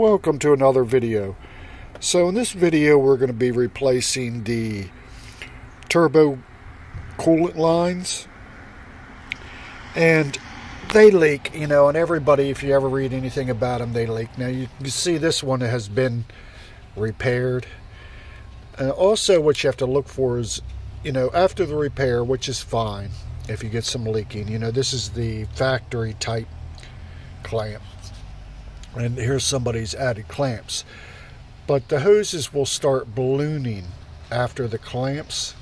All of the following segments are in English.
Welcome to another video. So in this video we're going to be replacing the turbo coolant lines, and they leak, you know, and everybody, if you ever read anything about them, they leak. Now you see this one has been repaired. Also what you have to look for is, you know, after the repair, which is fine if you get some leaking, you know, this is the factory type clamp. And here's somebody's added clamps. But the hoses will start ballooning after the clamps.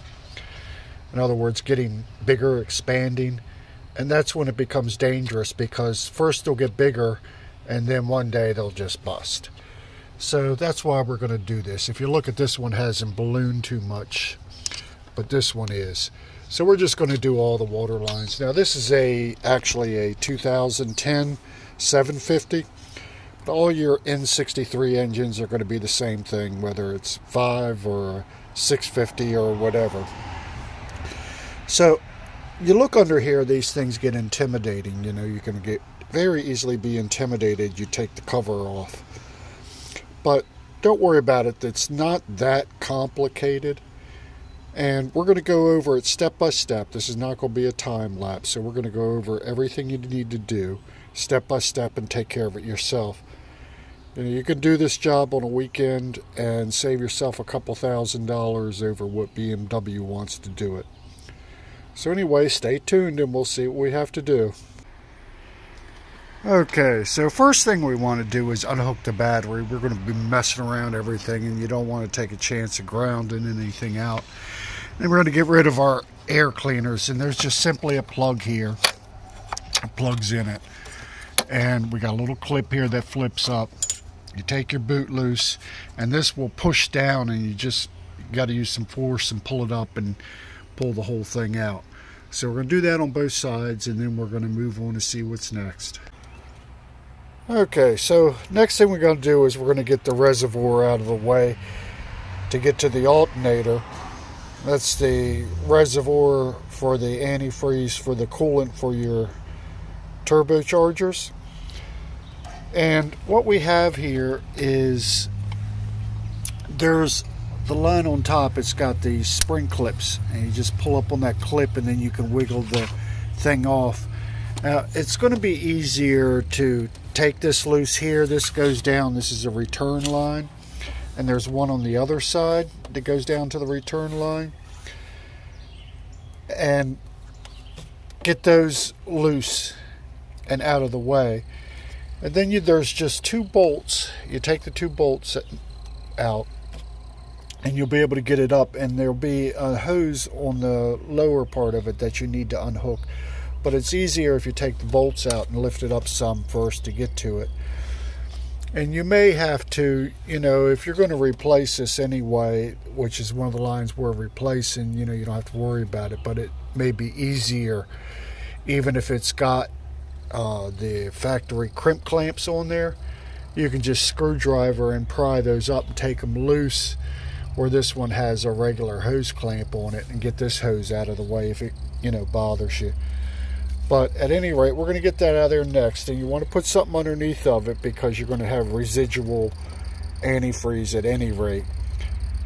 In other words, getting bigger, expanding. And that's when it becomes dangerous, because first they'll get bigger and then one day they'll just bust. So that's why we're going to do this. If you look at this one, hasn't ballooned too much, but this one is. So we're just going to do all the water lines. Now this is actually a 2010 750. All your N63 engines are going to be the same thing, whether it's 5 or 650 or whatever. So you look under here, these things get intimidating. You know, you can get very easily be intimidated. You take the cover off, but don't worry about it. It's not that complicated, and we're going to go over it step by step. This is not going to be a time lapse, so we're going to go over everything you need to do step by step and take care of it yourself. You know, you can do this job on a weekend and save yourself a couple $1,000s over what BMW wants to do it. So anyway, stay tuned and we'll see what we have to do. Okay, so first thing we want to do is unhook the battery. We're going to be messing around everything, and you don't want to take a chance of grounding anything out. And we're going to get rid of our air cleaners, and there's just simply a plug here. It plugs in it. And we got a little clip here that flips up. You take your boot loose, and this will push down, and you just got to use some force and pull it up and pull the whole thing out. So we're going to do that on both sides, and then we're going to move on to see what's next. Okay, so next thing we're going to do is we're going to get the reservoir out of the way to get to the alternator. That's the reservoir for the antifreeze, for the coolant for your turbochargers. And what we have here is there's the line on top. It's got these spring clips, and you just pull up on that clip, and then you can wiggle the thing off. Now it's going to be easier to take this loose here. This goes down. This is a return line, and there's one on the other side that goes down to the return line. And get those loose and out of the way, and then there's just two bolts. You take the two bolts out, and you'll be able to get it up, and there'll be a hose on the lower part of it that you need to unhook, but it's easier if you take the bolts out and lift it up some first to get to it. And you may have to, you know, if you're going to replace this anyway, which is one of the lines we're replacing, you know, you don't have to worry about it, but it may be easier even if it's got the factory crimp clamps on there. You can just screwdriver and pry those up and take them loose, where this one has a regular hose clamp on it, and get this hose out of the way if it, you know, bothers you. But at any rate, we're going to get that out of there next, and you want to put something underneath of it, because you're going to have residual antifreeze at any rate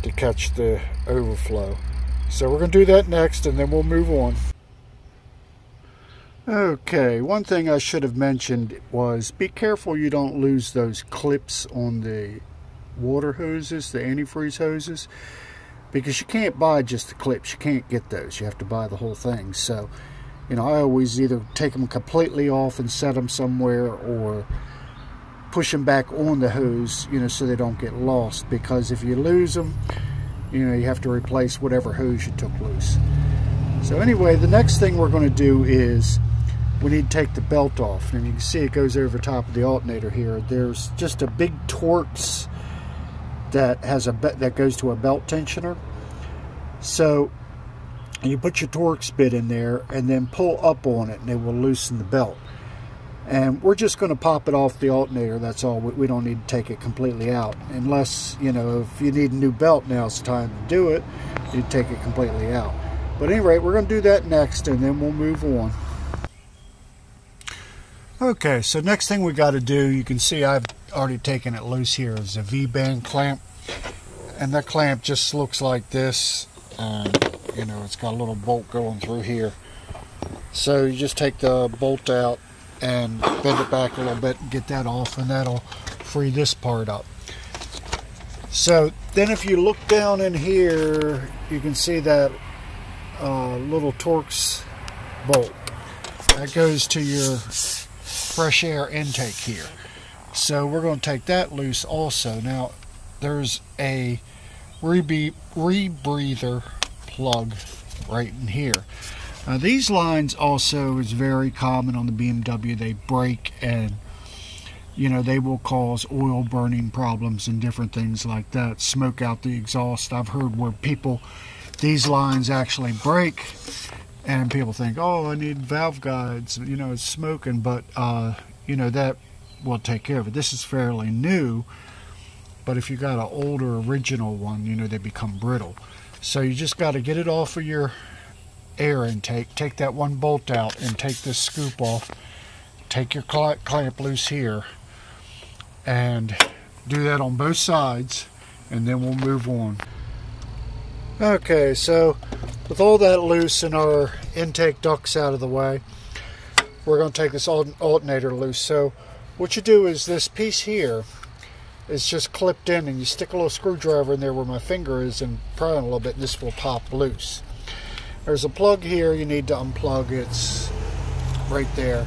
to catch the overflow. So we're going to do that next, and then we'll move on. Okay, one thing I should have mentioned was be careful you don't lose those clips on the water hoses, the antifreeze hoses, because you can't buy just the clips. You can't get those. You have to buy the whole thing. So, you know, I always either take them completely off and set them somewhere, or push them back on the hose, you know, so they don't get lost, because if you lose them, you know, you have to replace whatever hose you took loose. So anyway, the next thing we're going to do is we need to take the belt off, and you can see it goes over top of the alternator here. There's just a big Torx that has that goes to a belt tensioner. So you put your Torx bit in there and then pull up on it, and it will loosen the belt. And we're just going to pop it off the alternator. That's all. We don't need to take it completely out, unless, you know, if you need a new belt, now's the time to do it. You take it completely out. But at any rate, we're going to do that next, and then we'll move on. Okay, so next thing we got to do, you can see I've already taken it loose here is a V-band clamp, and that clamp just looks like this. You know, it's got a little bolt going through here, so you just take the bolt out and bend it back a little bit and get that off, and that'll free this part up. So then if you look down in here, you can see that little Torx bolt that goes to your fresh air intake here. So we're going to take that loose also. Now there's a rebreather plug right in here. These lines also is very common on the BMW. They break, and you know, they will cause oil burning problems and different things like that, smoke out the exhaust. I've heard where people, these lines actually break, and people think, oh, I need valve guides, you know, it's smoking, but you know, that will take care of it. This is fairly new, but if you got an older original one, you know, they become brittle. So you just got to get it off of your air intake, take that one bolt out and take this scoop off, take your clamp loose here, and do that on both sides, and then we'll move on. Okay, so with all that loose and our intake ducts out of the way, we're going to take this alternator loose. So what you do is this piece here is just clipped in, and you stick a little screwdriver in there where my finger is and pry it a little bit, and this will pop loose. There's a plug here, you need to unplug, it's right there.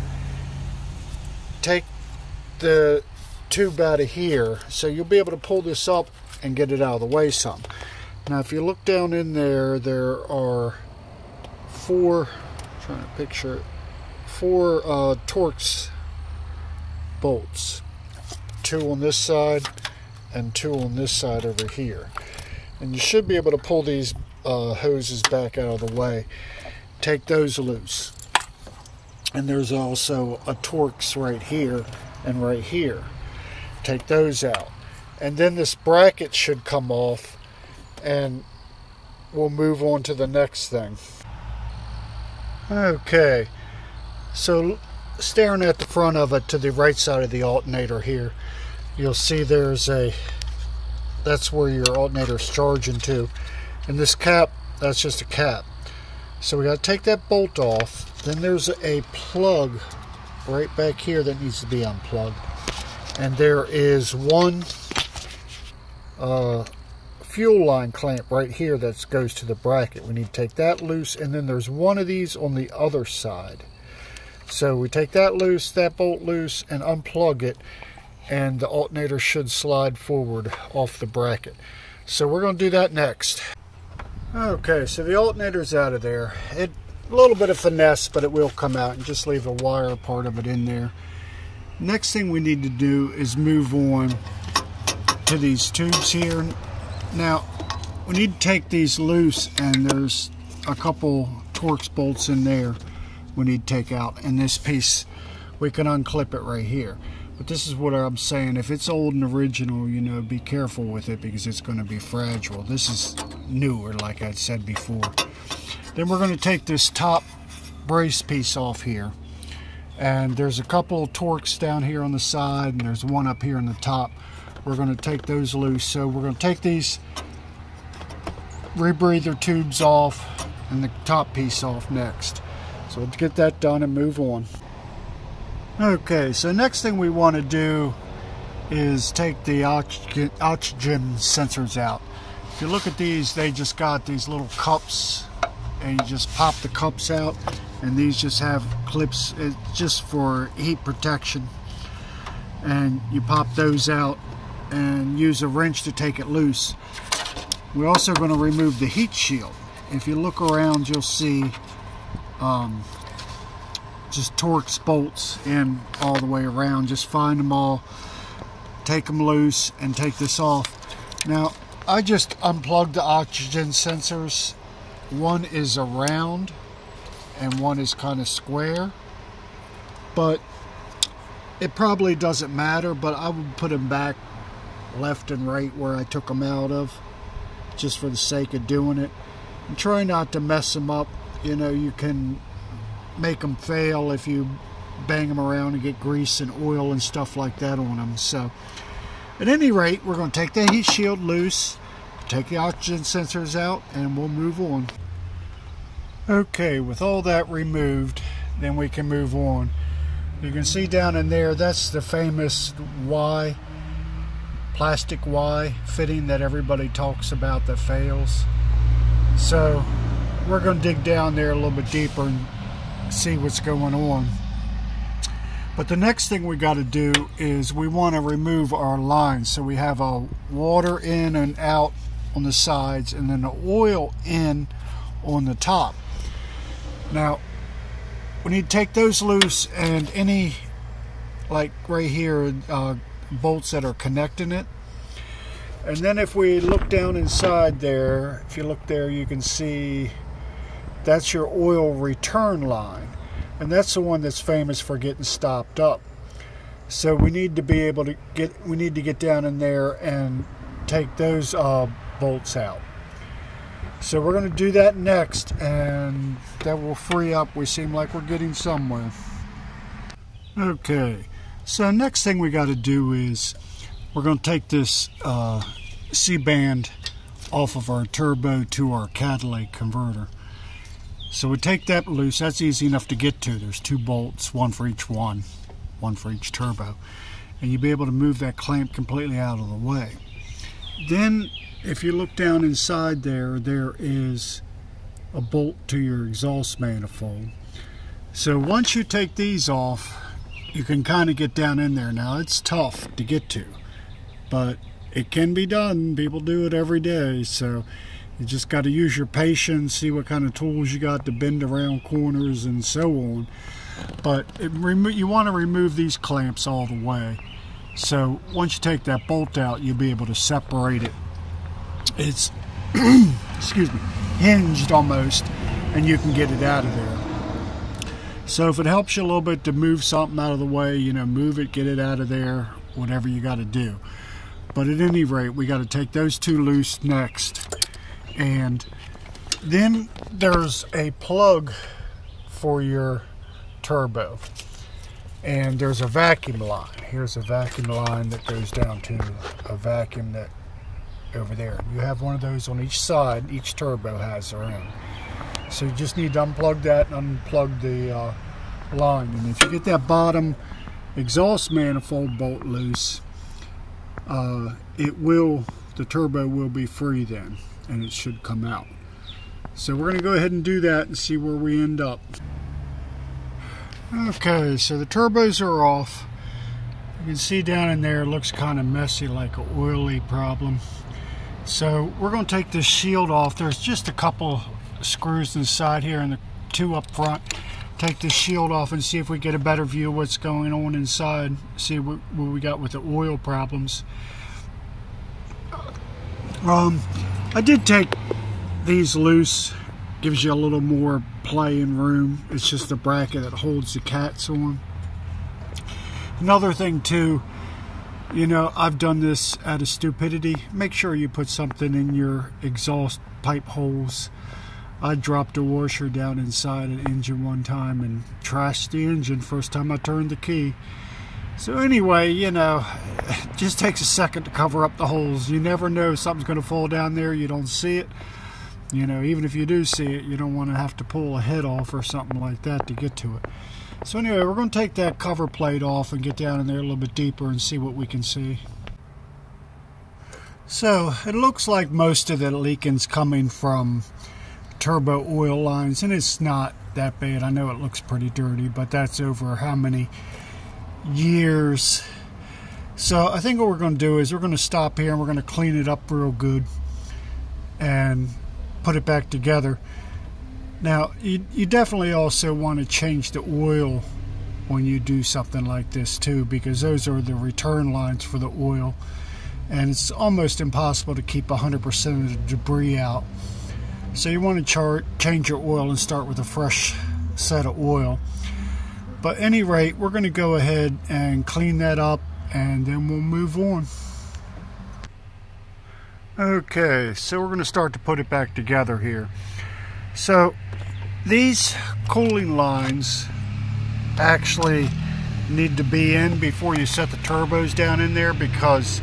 Take the tube out of here, so you'll be able to pull this up and get it out of the way some. Now if you look down in there, there are four Torx bolts. Two on this side and two on this side over here. And you should be able to pull these hoses back out of the way. Take those loose. And there's also a Torx right here and right here. Take those out. And then this bracket should come off, and we'll move on to the next thing. Okay, so staring at the front of it, to the right side of the alternator here, you'll see there's a, that's where your alternator's charging to, and this cap, that's just a cap. So we got to take that bolt off. Then there's a plug right back here that needs to be unplugged, and there is one fuel line clamp right here that goes to the bracket. We need to take that loose, and then there's one of these on the other side. So we take that loose, that bolt loose, and unplug it, and the alternator should slide forward off the bracket. So we're going to do that next. Okay, so the alternator's out of there. It, a little bit of finesse, but it will come out, and just leave a wire part of it in there. Next thing we need to do is move on to these tubes here. Now, we need to take these loose, and there's a couple Torx bolts in there we need to take out. And this piece, we can unclip it right here. But this is what I'm saying. If it's old and original, you know, be careful with it because it's going to be fragile. This is newer, like I said before. Then we're going to take this top brace piece off here. And there's a couple Torx down here on the side, and there's one up here on the top. We're going to take those loose. So we're going to take these rebreather tubes off and the top piece off next. So we'll get that done and move on. Okay, so next thing we want to do is take the oxygen sensors out. If you look at these, they just got these little cups, and you just pop the cups out, and these just have clips just for heat protection. And you pop those out and use a wrench to take it loose. We're also going to remove the heat shield. If you look around, you'll see just Torx bolts in all the way around. Just find them all, take them loose, and take this off. Now, I just unplugged the oxygen sensors. One is round and one is kind of square, but it probably doesn't matter, but I would put them back left and right where I took them out of, just for the sake of doing it. And try not to mess them up. You know, you can make them fail if you bang them around and get grease and oil and stuff like that on them. So at any rate, we're going to take the heat shield loose, take the oxygen sensors out, and we'll move on. Okay, with all that removed, then we can move on. You can see down in there, that's the famous Y, plastic Y fitting that everybody talks about that fails. So we're going to dig down there a little bit deeper and see what's going on. But the next thing we got to do is we want to remove our lines. So we have a water in and out on the sides, and then the oil in on the top. Now we need to take those loose, and any, like right here, bolts that are connecting it. And then if we look down inside there, if you look there, you can see that's your oil return line, and that's the one that's famous for getting stopped up. So we need to be able to get, we need to get down in there and take those bolts out. So we're going to do that next, and that will free up. We seem like we're getting somewhere. Okay, so next thing we got to do is we're going to take this C-band off of our turbo to our catalytic converter. So we take that loose. That's easy enough to get to. There's two bolts, one for each one for each turbo. And you'll be able to move that clamp completely out of the way. Then if you look down inside there, there is a bolt to your exhaust manifold. So once you take these off, you can kind of get down in there. Now it's tough to get to, but it can be done. People do it every day, so you just got to use your patience, see what kind of tools you got to bend around corners and so on. But you want to remove these clamps all the way. So once you take that bolt out, you'll be able to separate it. It's excuse me, hinged almost, and you can get it out of there. So if it helps you a little bit to move something out of the way, you know, move it, get it out of there, whatever you got to do. But at any rate, we got to take those two loose next. And then there's a plug for your turbo, and there's a vacuum line. Here's a vacuum line that goes down to a vacuum that over there. You have one of those on each side. Each turbo has their own. So you just need to unplug that and unplug the line. And if you get that bottom exhaust manifold bolt loose, the turbo will be free then, and it should come out. So we're going to go ahead and do that and see where we end up. Okay, so the turbos are off. You can see down in there it looks kind of messy, like an oily problem. So we're going to take this shield off. There's just a couple screws inside here and the two up front. Take this shield off and see if we get a better view of what's going on inside. See what we got with the oil problems. I did take these loose. Gives you a little more playing room. It's just the bracket that holds the cats on. Another thing too, you know, I've done this out of stupidity. Make sure you put something in your exhaust pipe holes. I dropped a washer down inside an engine one time and trashed the engine first time I turned the key. So anyway, you know, it just takes a second to cover up the holes. You never know, something's going to fall down there. You don't see it. You know, even if you do see it, you don't want to have to pull a head off or something like that to get to it. So anyway, we're going to take that cover plate off and get down in there a little bit deeper and see what we can see. So it looks like most of the leaking's coming from turbo oil lines, and it's not that bad. I know it looks pretty dirty, but that's over how many years. So I think what we're going to do is we're going to stop here and we're going to clean it up real good and put it back together. Now, you definitely also want to change the oil when you do something like this too, because those are the return lines for the oil, and it's almost impossible to keep 100% of the debris out. So you want to change your oil and start with a fresh set of oil. But at any rate, we're going to go ahead and clean that up, and then we'll move on. Okay, so we're going to start to put it back together here. So these cooling lines actually need to be in before you set the turbos down in there, because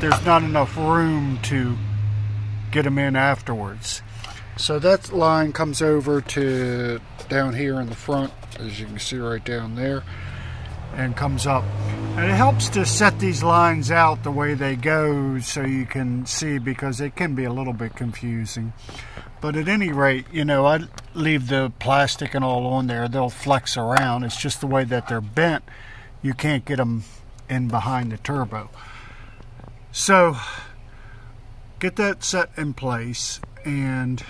there's not enough room to get them in afterwards. So that line comes over to down here in the front, as you can see right down there, and comes up. And it helps to set these lines out the way they go so you can see, because it can be a little bit confusing. But at any rate, you know, I leave the plastic and all on there. They'll flex around. It's just the way that they're bent. You can't get them in behind the turbo. So get that set in place. And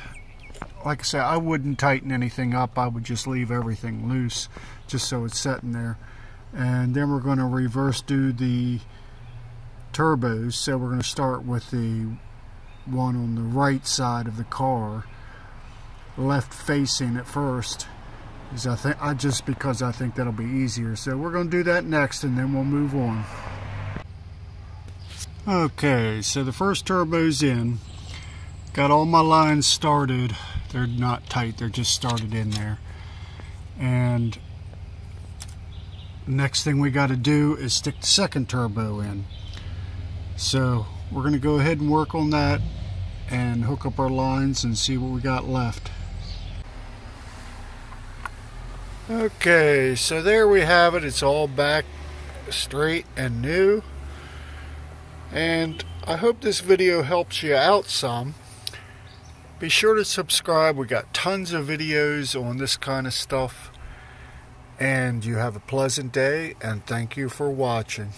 like I said, I wouldn't tighten anything up. I would just leave everything loose just so it's set in there. And then we're going to reverse do the turbos. So we're going to start with the one on the right side of the car, left facing at first, because I think that'll be easier. So we're going to do that next, and then we'll move on. Okay, so the first turbo's in. Got all my lines started. They're not tight, they're just started in there. And next thing we got to do is stick the second turbo in. So we're going to go ahead and work on that and hook up our lines and see what we got left. Okay, so there we have it. It's all back straight and new. And I hope this video helps you out some. Be sure to subscribe. We got tons of videos on this kind of stuff. And you have a pleasant day, and thank you for watching.